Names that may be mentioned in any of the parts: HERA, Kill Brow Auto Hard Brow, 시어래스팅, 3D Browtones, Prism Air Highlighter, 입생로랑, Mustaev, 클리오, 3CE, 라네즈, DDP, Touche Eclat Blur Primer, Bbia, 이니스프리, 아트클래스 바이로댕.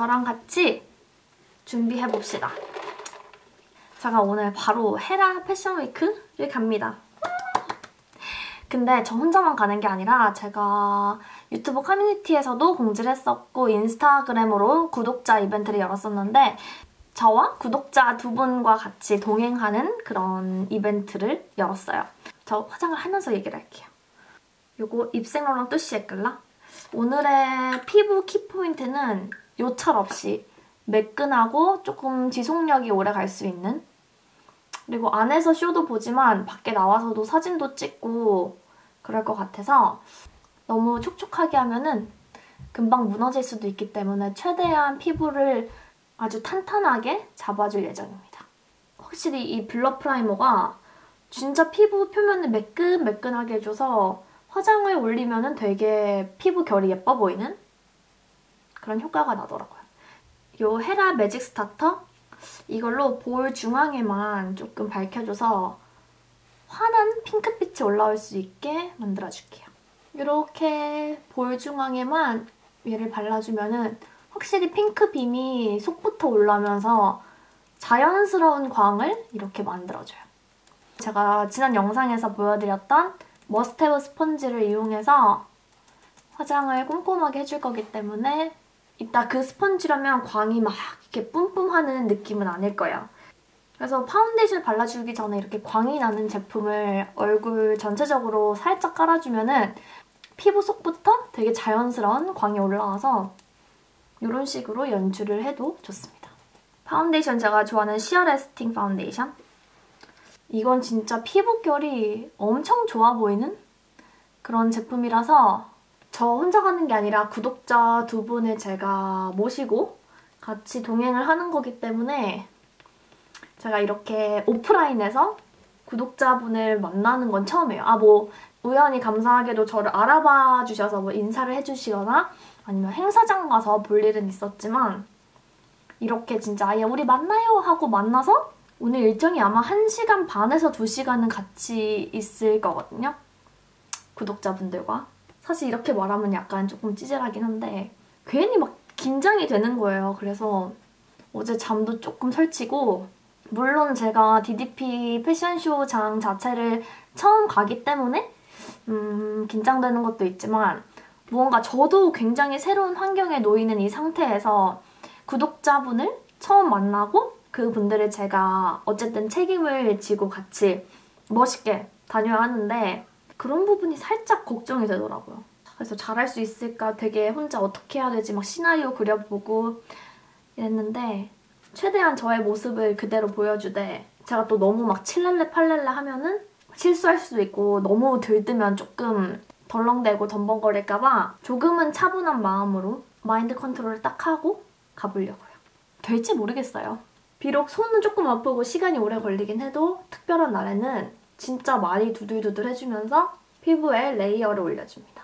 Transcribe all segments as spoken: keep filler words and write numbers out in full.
저랑 같이 준비해봅시다. 제가 오늘 바로 헤라 패션위크를 갑니다. 근데 저 혼자만 가는 게 아니라 제가 유튜브 커뮤니티에서도 공지를 했었고 인스타그램으로 구독자 이벤트를 열었었는데 저와 구독자 두 분과 같이 동행하는 그런 이벤트를 열었어요. 저 화장을 하면서 얘기를 할게요. 요거 입생로랑 뚜시의 끌라. 오늘의 피부 키포인트는 요철 없이 매끈하고 조금 지속력이 오래 갈 수 있는, 그리고 안에서 쇼도 보지만 밖에 나와서도 사진도 찍고 그럴 것 같아서 너무 촉촉하게 하면은 금방 무너질 수도 있기 때문에 최대한 피부를 아주 탄탄하게 잡아줄 예정입니다. 확실히 이 블러 프라이머가 진짜 피부 표면을 매끈매끈하게 해줘서 화장을 올리면은 되게 피부 결이 예뻐 보이는 그런 효과가 나더라고요. 요 헤라 매직 스타터 이걸로 볼 중앙에만 조금 밝혀줘서 환한 핑크빛이 올라올 수 있게 만들어줄게요. 이렇게 볼 중앙에만 얘를 발라주면은 확실히 핑크빔이 속부터 올라오면서 자연스러운 광을 이렇게 만들어줘요. 제가 지난 영상에서 보여드렸던 머스테브 스펀지를 이용해서 화장을 꼼꼼하게 해줄 거기 때문에 이따 그 스펀지라면 광이 막 이렇게 뿜뿜하는 느낌은 아닐 거예요. 그래서 파운데이션을 발라주기 전에 이렇게 광이 나는 제품을 얼굴 전체적으로 살짝 깔아주면은 피부 속부터 되게 자연스러운 광이 올라와서 이런 식으로 연출을 해도 좋습니다. 파운데이션 제가 좋아하는 시어래스팅 파운데이션. 이건 진짜 피부결이 엄청 좋아 보이는 그런 제품이라서 저 혼자 가는 게 아니라 구독자 두 분을 제가 모시고 같이 동행을 하는 거기 때문에 제가 이렇게 오프라인에서 구독자분을 만나는 건 처음이에요. 아, 뭐 우연히 감사하게도 저를 알아봐 주셔서 뭐 인사를 해주시거나 아니면 행사장 가서 볼 일은 있었지만 이렇게 진짜 아예 우리 만나요 하고 만나서 오늘 일정이 아마 한 시간 반에서 두 시간은 같이 있을 거거든요. 구독자분들과. 사실 이렇게 말하면 약간 조금 찌질하긴 한데 괜히 막 긴장이 되는 거예요. 그래서 어제 잠도 조금 설치고, 물론 제가 디디피 패션쇼 장 자체를 처음 가기 때문에 음, 긴장되는 것도 있지만 무언가 저도 굉장히 새로운 환경에 놓이는 이 상태에서 구독자분을 처음 만나고 그분들을 제가 어쨌든 책임을 지고 같이 멋있게 다녀야 하는데 그런 부분이 살짝 걱정이 되더라고요. 그래서 잘할 수 있을까, 되게 혼자 어떻게 해야 되지 막 시나리오 그려보고 이랬는데 최대한 저의 모습을 그대로 보여주되 제가 또 너무 막 칠렐레 팔렐레 하면은 실수할 수도 있고 너무 들뜨면 조금 덜렁대고 덤벙거릴까봐 조금은 차분한 마음으로 마인드 컨트롤을 딱 하고 가보려고요. 될지 모르겠어요. 비록 손은 조금 아프고 시간이 오래 걸리긴 해도 특별한 날에는 진짜 많이 두들두들 해주면서 피부에 레이어를 올려줍니다.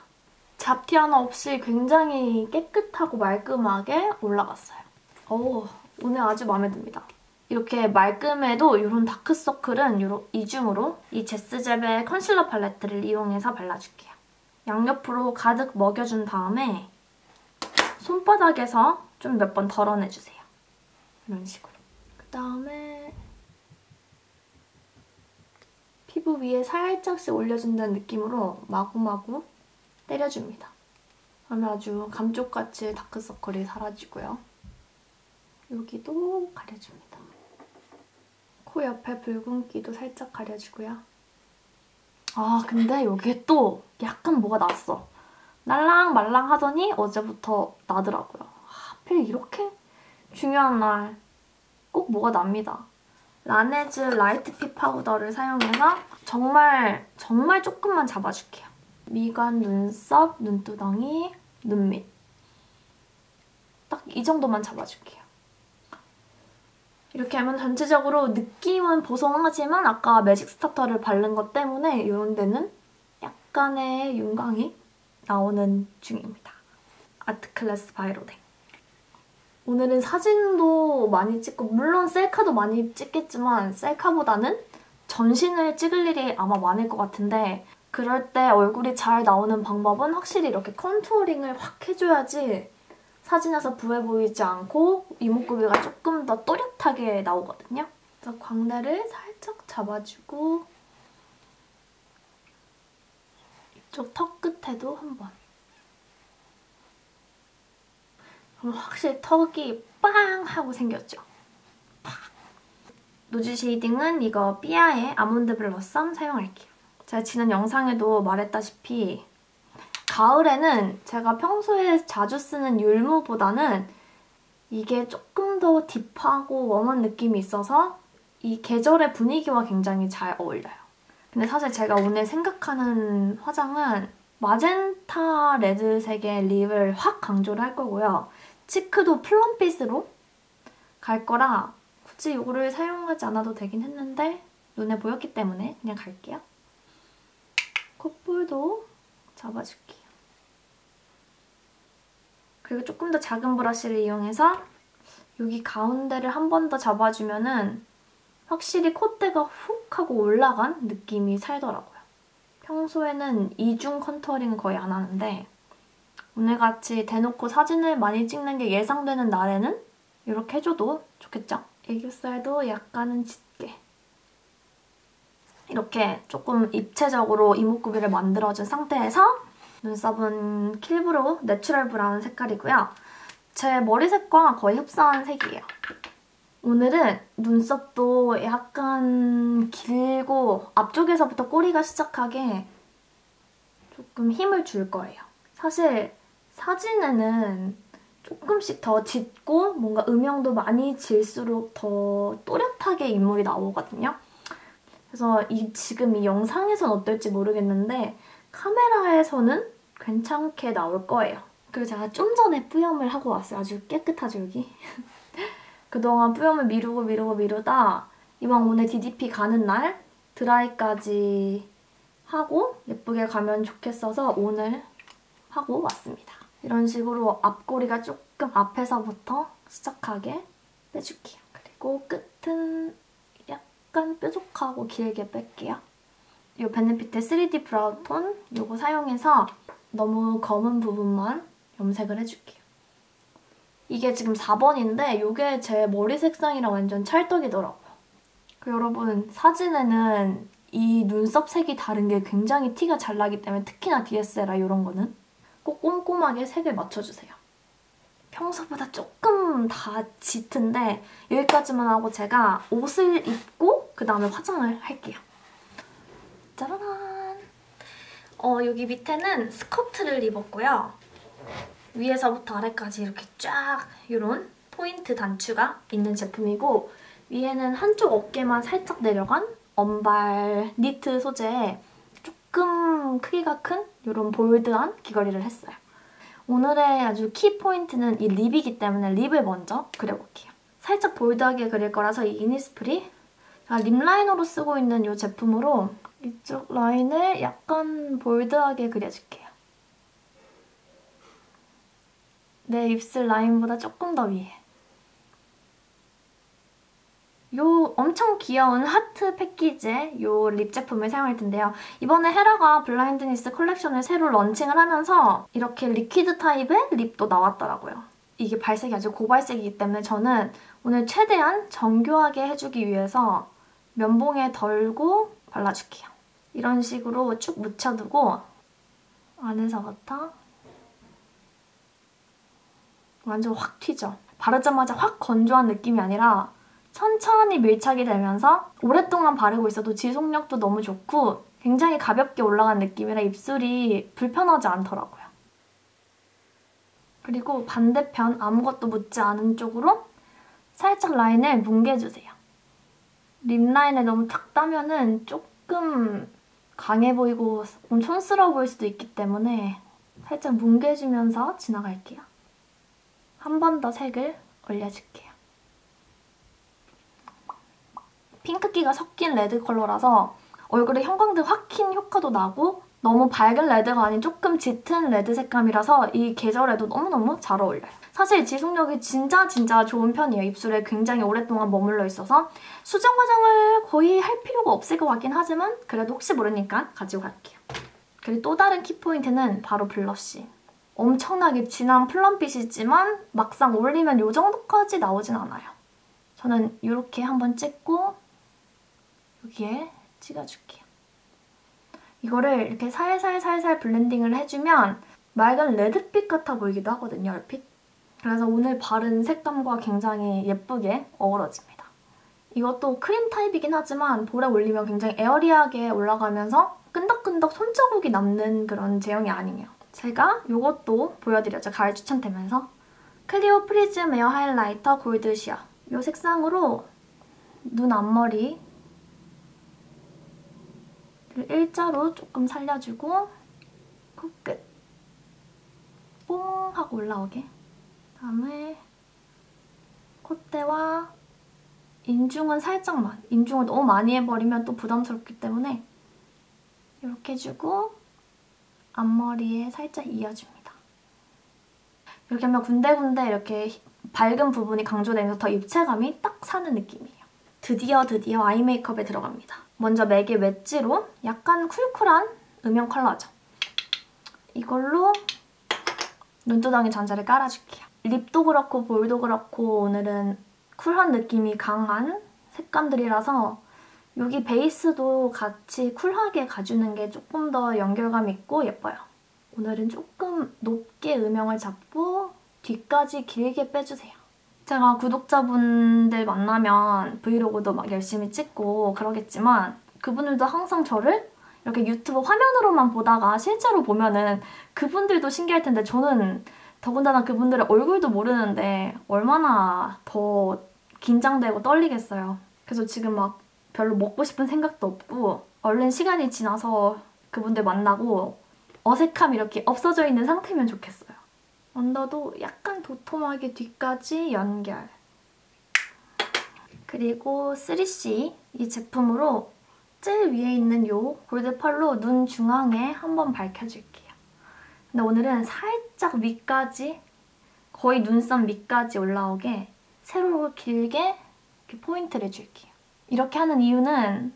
잡티 하나 없이 굉장히 깨끗하고 말끔하게 올라갔어요. 오, 오늘 아주 마음에 듭니다. 이렇게 말끔해도 이런 다크서클은 요런 이중으로 이 제스잽의 컨실러 팔레트를 이용해서 발라줄게요. 양옆으로 가득 먹여준 다음에 손바닥에서 좀 몇 번 덜어내주세요. 이런 식으로. 그 다음에 피부 위에 살짝씩 올려준다는 느낌으로 마구마구 때려줍니다. 그러면 아주 감쪽같이 다크서클이 사라지고요. 여기도 가려줍니다. 코 옆에 붉은기도 살짝 가려주고요. 아, 근데 여기에 또 약간 뭐가 났어. 날랑말랑 하더니 어제부터 나더라고요. 하필 이렇게 중요한 날 꼭 뭐가 납니다. 라네즈 라이트핏 파우더를 사용해서 정말 정말 조금만 잡아줄게요. 미간, 눈썹, 눈두덩이, 눈밑 딱 이 정도만 잡아줄게요. 이렇게 하면 전체적으로 느낌은 보송하지만 아까 매직 스타터를 바른 것 때문에 이런 데는 약간의 윤광이 나오는 중입니다. 아트클래스 바이로댕. 오늘은 사진도 많이 찍고 물론 셀카도 많이 찍겠지만 셀카보다는 전신을 찍을 일이 아마 많을 것 같은데 그럴 때 얼굴이 잘 나오는 방법은 확실히 이렇게 컨투어링을 확 해줘야지 사진에서 부해 보이지 않고 이목구비가 조금 더 또렷하게 나오거든요. 그래서 광대를 살짝 잡아주고 이쪽 턱 끝에도 한번. 그럼 확실히 턱이 빵 하고 생겼죠. 노즈 쉐이딩은 이거 삐아의 아몬드 블러썸 사용할게요. 제가 지난 영상에도 말했다시피 가을에는 제가 평소에 자주 쓰는 율무보다는 이게 조금 더 딥하고 웜한 느낌이 있어서 이 계절의 분위기와 굉장히 잘 어울려요. 근데 사실 제가 오늘 생각하는 화장은 마젠타 레드색의 립을 확 강조를 할 거고요. 치크도 플럼빛으로 갈 거라 굳이 이거를 사용하지 않아도 되긴 했는데 눈에 보였기 때문에 그냥 갈게요. 콧볼도 잡아줄게요. 그리고 조금 더 작은 브러쉬를 이용해서 여기 가운데를 한 번 더 잡아주면은 확실히 콧대가 훅 하고 올라간 느낌이 살더라고요. 평소에는 이중 컨투어링은 거의 안 하는데 오늘같이 대놓고 사진을 많이 찍는 게 예상되는 날에는 이렇게 해줘도 좋겠죠? 애교살도 약간은 짙게. 이렇게 조금 입체적으로 이목구비를 만들어준 상태에서 눈썹은 킬브로 내추럴 브라운 색깔이고요. 제 머리색과 거의 흡사한 색이에요. 오늘은 눈썹도 약간 길고 앞쪽에서부터 꼬리가 시작하게 조금 힘을 줄 거예요. 사실 사진에는 조금씩 더 짙고 뭔가 음영도 많이 질수록 더 또렷하게 인물이 나오거든요. 그래서 이 지금 이 영상에선 어떨지 모르겠는데 카메라에서는 괜찮게 나올 거예요. 그리고 제가 좀 전에 뿌염을 하고 왔어요. 아주 깨끗하죠, 여기? 그동안 뿌염을 미루고 미루고 미루다 이왕 오늘 디디피 가는 날 드라이까지 하고 예쁘게 가면 좋겠어서 오늘 하고 왔습니다. 이런 식으로 앞꼬리가 조금 앞에서부터 시작하게 빼줄게요. 그리고 끝은 약간 뾰족하고 길게 뺄게요. 이 베네핏의 쓰리디 브라우톤 이거 사용해서 너무 검은 부분만 염색을 해줄게요. 이게 지금 사 번인데 이게 제 머리 색상이랑 완전 찰떡이더라고요. 그리고 여러분 사진에는 이 눈썹 색이 다른 게 굉장히 티가 잘 나기 때문에 특히나 디에스엘알 이런 거는 꼭 꼼꼼하게 색을 맞춰주세요. 평소보다 조금 다 짙은데 여기까지만 하고 제가 옷을 입고 그 다음에 화장을 할게요. 짜라란! 어, 여기 밑에는 스커트를 입었고요. 위에서부터 아래까지 이렇게 쫙 이런 포인트 단추가 있는 제품이고 위에는 한쪽 어깨만 살짝 내려간 언발 니트 소재의 조금 크기가 큰 이런 볼드한 귀걸이를 했어요. 오늘의 아주 키 포인트는 이 립이기 때문에 립을 먼저 그려볼게요. 살짝 볼드하게 그릴 거라서 이 이니스프리 제가 립 라이너로 쓰고 있는 이 제품으로 이쪽 라인을 약간 볼드하게 그려줄게요. 내 입술 라인보다 조금 더 위에. 요 엄청 귀여운 하트 패키지의 요 립 제품을 사용할 텐데요. 이번에 헤라가 블라인드니스 컬렉션을 새로 런칭을 하면서 이렇게 리퀴드 타입의 립도 나왔더라고요. 이게 발색이 아주 고발색이기 때문에 저는 오늘 최대한 정교하게 해주기 위해서 면봉에 덜고 발라줄게요. 이런 식으로 쭉 묻혀두고 안에서부터 완전 확 튀죠? 바르자마자 확 건조한 느낌이 아니라 천천히 밀착이 되면서 오랫동안 바르고 있어도 지속력도 너무 좋고 굉장히 가볍게 올라간 느낌이라 입술이 불편하지 않더라고요. 그리고 반대편 아무것도 묻지 않은 쪽으로 살짝 라인을 뭉개주세요. 립 라인을 너무 탁 따면은 조금 강해 보이고 조금 촌스러워 보일 수도 있기 때문에 살짝 뭉개주면서 지나갈게요. 한 번 더 색을 올려줄게요. 핑크기가 섞인 레드 컬러라서 얼굴에 형광등 확 킨 효과도 나고 너무 밝은 레드가 아닌 조금 짙은 레드 색감이라서 이 계절에도 너무너무 잘 어울려요. 사실 지속력이 진짜 진짜 좋은 편이에요. 입술에 굉장히 오랫동안 머물러 있어서 수정 화장을 거의 할 필요가 없을 것 같긴 하지만 그래도 혹시 모르니까 가지고 갈게요. 그리고 또 다른 키포인트는 바로 블러쉬. 엄청나게 진한 플럼핏이지만 막상 올리면 이 정도까지 나오진 않아요. 저는 이렇게 한번 찍고 여기에 찍어줄게요. 이거를 이렇게 살살살살 살살 블렌딩을 해주면 맑은 레드빛 같아 보이기도 하거든요, 얼핏. 그래서 오늘 바른 색감과 굉장히 예쁘게 어우러집니다. 이것도 크림 타입이긴 하지만 볼에 올리면 굉장히 에어리하게 올라가면서 끈덕끈덕 손자국이 남는 그런 제형이 아니에요. 제가 이것도 보여드렸죠, 가을 추천템에서. 클리오 프리즘 에어 하이라이터 골드 시어. 이 색상으로 눈 앞머리를 일자로 조금 살려주고 코끝 뽕 하고 올라오게. 다음에 콧대와 인중은 살짝만, 인중을 너무 많이 해버리면 또 부담스럽기 때문에 이렇게 해주고 앞머리에 살짝 이어줍니다. 이렇게 하면 군데군데 이렇게 밝은 부분이 강조되면서 더 입체감이 딱 사는 느낌이에요. 드디어 드디어 아이 메이크업에 들어갑니다. 먼저 맥의 웨지로 약간 쿨쿨한 음영 컬러죠. 이걸로 눈두덩이 전자를 깔아줄게요. 립도 그렇고 볼도 그렇고 오늘은 쿨한 느낌이 강한 색감들이라서 여기 베이스도 같이 쿨하게 가주는 게 조금 더 연결감 있고 예뻐요. 오늘은 조금 높게 음영을 잡고 뒤까지 길게 빼주세요. 제가 구독자분들 만나면 브이로그도 막 열심히 찍고 그러겠지만 그분들도 항상 저를 이렇게 유튜브 화면으로만 보다가 실제로 보면은 그분들도 신기할 텐데 저는 더군다나 그분들의 얼굴도 모르는데 얼마나 더 긴장되고 떨리겠어요. 그래서 지금 막 별로 먹고 싶은 생각도 없고 얼른 시간이 지나서 그분들 만나고 어색함 이렇게 없어져 있는 상태면 좋겠어요. 언더도 약간 도톰하게 뒤까지 연결. 그리고 쓰리 씨 이 제품으로 제일 위에 있는 요 골드펄로 눈 중앙에 한번 밝혀줄게요. 근데 오늘은 살짝 위까지, 거의 눈썹 위까지 올라오게 세로로 길게 이렇게 포인트를 줄게요. 이렇게 하는 이유는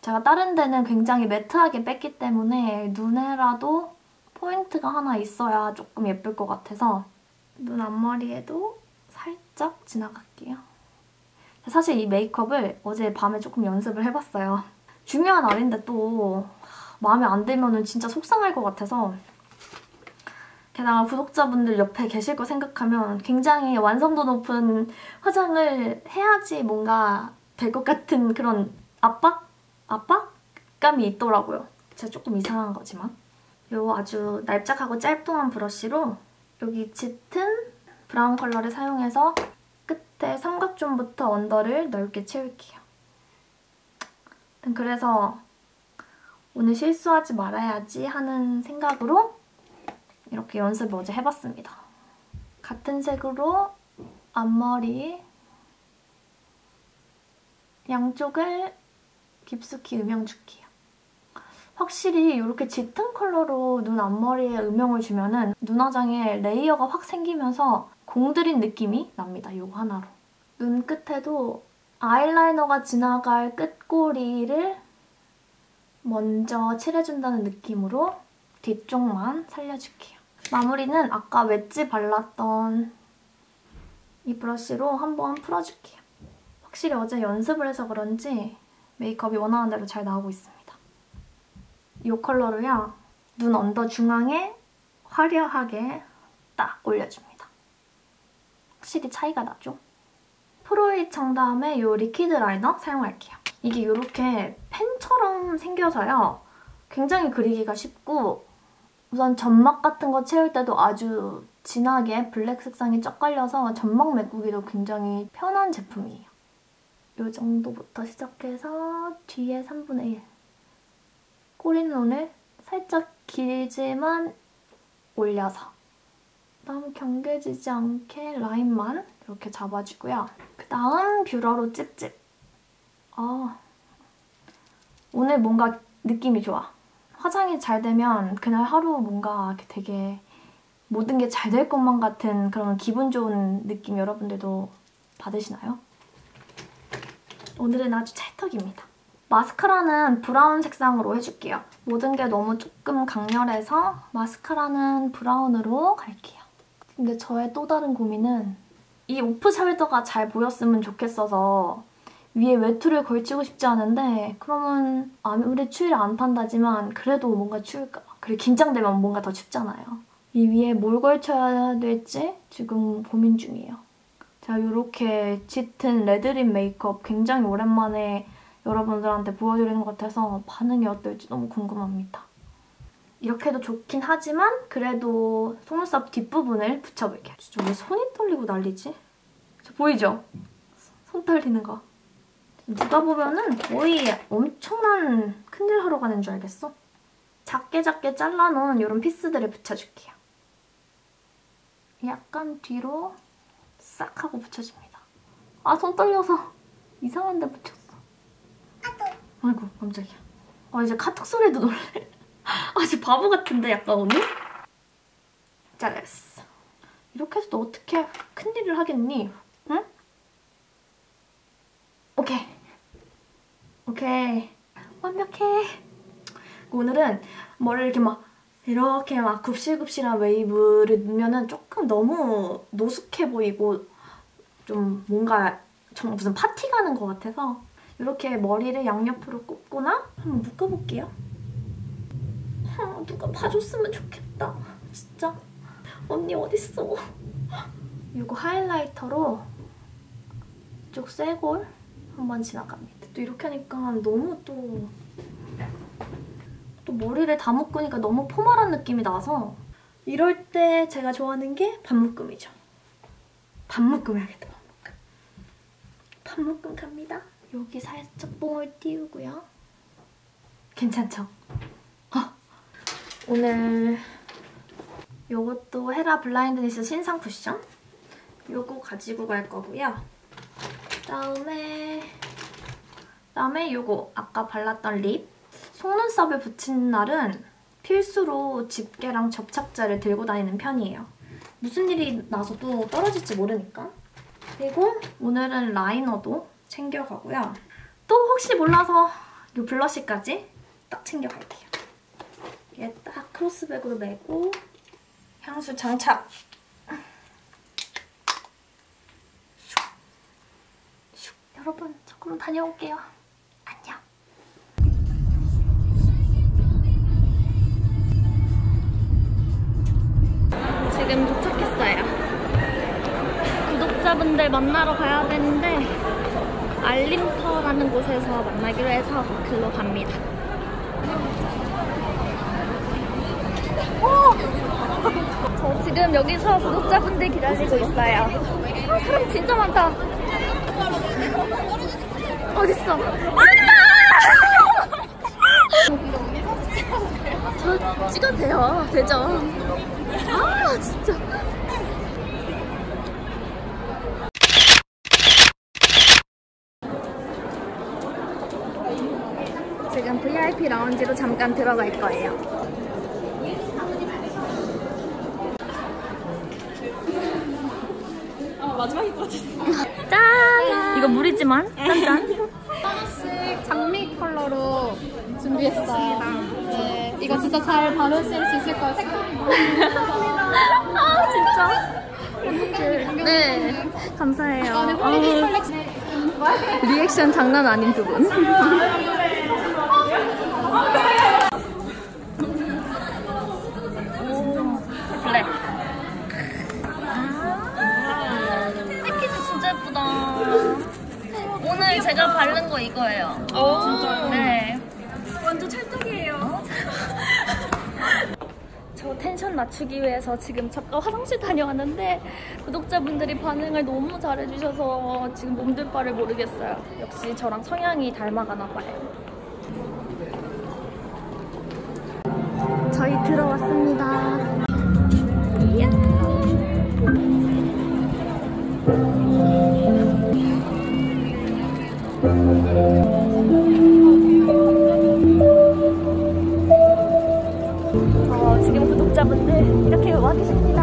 제가 다른 데는 굉장히 매트하게 뺐기 때문에 눈에라도 포인트가 하나 있어야 조금 예쁠 것 같아서 눈 앞머리에도 살짝 지나갈게요. 사실 이 메이크업을 어제 밤에 조금 연습을 해봤어요. 중요한 날인데 또 마음에 안 들면은 진짜 속상할 것 같아서, 게다가 구독자분들 옆에 계실 거 생각하면 굉장히 완성도 높은 화장을 해야지 뭔가 될 것 같은 그런 압박? 압박감이 있더라고요. 제가 조금 이상한 거지만 요 아주 납작하고 짧동한 브러쉬로 여기 짙은 브라운 컬러를 사용해서 끝에 삼각존부터 언더를 넓게 채울게요. 그래서 오늘 실수하지 말아야지 하는 생각으로 이렇게 연습을 어제 해봤습니다. 같은 색으로 앞머리 양쪽을 깊숙이 음영 줄게요. 확실히 이렇게 짙은 컬러로 눈 앞머리에 음영을 주면은 눈화장에 레이어가 확 생기면서 공들인 느낌이 납니다. 요거 하나로. 눈 끝에도 아이라이너가 지나갈 끝꼬리를 먼저 칠해준다는 느낌으로 뒤쪽만 살려줄게요. 마무리는 아까 웨지 발랐던 이 브러쉬로 한번 풀어줄게요. 확실히 어제 연습을 해서 그런지 메이크업이 원하는 대로 잘 나오고 있습니다. 이 컬러로요, 눈 언더 중앙에 화려하게 딱 올려줍니다. 확실히 차이가 나죠? 프로 에잇 청담의 이 리퀴드 라이너 사용할게요. 이게 이렇게 펜처럼 생겨서요, 굉장히 그리기가 쉽고 우선 점막 같은 거 채울 때도 아주 진하게 블랙 색상이 쫙 깔려서 점막 메꾸기도 굉장히 편한 제품이에요. 이 정도부터 시작해서 뒤에 삼분의 일. 꼬리는 오늘 살짝 길지만 올려서 다음 경계지지 않게 라인만 이렇게 잡아주고요. 그 다음 뷰러로 찝찝. 아, 오늘 뭔가 느낌이 좋아. 화장이 잘 되면 그날 하루 뭔가 되게 모든 게 잘 될 것만 같은 그런 기분 좋은 느낌 여러분들도 받으시나요? 오늘은 아주 찰떡입니다. 마스카라는 브라운 색상으로 해줄게요. 모든 게 너무 조금 강렬해서 마스카라는 브라운으로 갈게요. 근데 저의 또 다른 고민은 이 오프 숄더가 잘 보였으면 좋겠어서 위에 외투를 걸치고 싶지 않은데 그러면 아무리 추위를 안 탄다지만 그래도 뭔가 추울까 봐. 그리고 긴장되면 뭔가 더 춥잖아요. 이 위에 뭘 걸쳐야 될지 지금 고민 중이에요. 제가 이렇게 짙은 레드립 메이크업 굉장히 오랜만에 여러분들한테 보여드리는 것 같아서 반응이 어떨지 너무 궁금합니다. 이렇게 해도 좋긴 하지만 그래도 속눈썹 뒷부분을 붙여볼게요. 진짜 왜 손이 떨리고 난리지? 저 보이죠? 손 떨리는 거. 누가 보면은 거의 엄청난 큰일 하러 가는 줄 알겠어? 작게 작게 잘라놓은 이런 피스들을 붙여줄게요. 약간 뒤로 싹 하고 붙여줍니다. 아, 손 떨려서 이상한 데 붙였어. 아이고, 깜짝이야. 아, 이제 카톡 소리도 놀래. 아, 진짜 바보 같은데 약간 오늘? 잘했어. 이렇게 해서 너 어떻게 큰일을 하겠니? 응? 오케이. 오케이. 완벽해. 오늘은 머리를 이렇게 막 이렇게 막 굽실굽실한 웨이브를 넣으면은 조금 너무 노숙해 보이고 좀 뭔가 좀 무슨 파티 가는 것 같아서 이렇게 머리를 양옆으로 꼽거나 한번 묶어볼게요. 아, 누가 봐줬으면 좋겠다. 진짜 언니 어딨어. 이거 하이라이터로 이쪽 쇄골 한번 지나갑니다. 또 이렇게 하니까 너무 또 또 머리를 다 묶으니까 너무 포멀한 느낌이 나서 이럴 때 제가 좋아하는 게 반묶음이죠. 반묶음 해야겠다. 반묶음. 반묶음 갑니다. 여기 살짝 뽕을 띄우고요. 괜찮죠? 아! 오늘 요것도 헤라 블라인드니스 신상 쿠션 요거 가지고 갈 거고요. 그다음에 그다음에 요거 아까 발랐던 립 속눈썹에 붙인 날은 필수로 집게랑 접착제를 들고 다니는 편이에요. 무슨 일이 나서도 떨어질지 모르니까. 그리고 오늘은 라이너도 챙겨가고요. 또 혹시 몰라서 이 블러쉬까지 딱 챙겨갈게요. 얘 딱 크로스백으로 메고 향수 장착! 슉. 슉. 여러분, 조금 다녀올게요. 안녕. 지금 도착했어요. 구독자분들 만나러 가야 되는데 알림터라는 곳에서 만나기로 해서 글로 갑니다. 오! 저 지금 여기서 구독자분들 기다리고 있어요. 아, 사람 진짜 많다. 어딨어? 아! 저 찍어도 돼요. 되죠? 아, 진짜. 지금 브이아이피 라운지로 잠깐 들어갈 거예요. 아, 마지막일 것 같은데. 짠! 이거 물이지만 짠짠. 하나씩 장미 컬러로 준비했어요. 네. 이거 진짜 잘 바르실 수 있을 것 같아요. 아, 진짜? 네, 감사해요. 어, 리액션 장난 아닌 두 분. 블랙. 아, 패키지 진짜 예쁘다. 오늘 제가 바른 거 이거예요. 오, 진짜요? 네. 완전 찰떡이에요. 저 텐션 낮추기 위해서 지금 잠깐 화장실 다녀왔는데 구독자분들이 반응을 너무 잘해주셔서 지금 몸둘 바를 모르겠어요. 역시 저랑 성향이 닮아가나봐요. 저희 들어왔습니다. 이야. 어, 지금 구독자분들 이렇게 와 계십니다.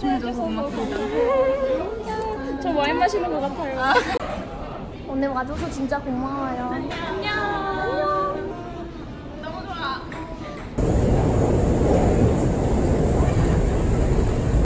초청해줘서 고맙습니다. 저 와인 마시는 것 같아요. 오늘 와줘서 진짜 고마워요. 안녕.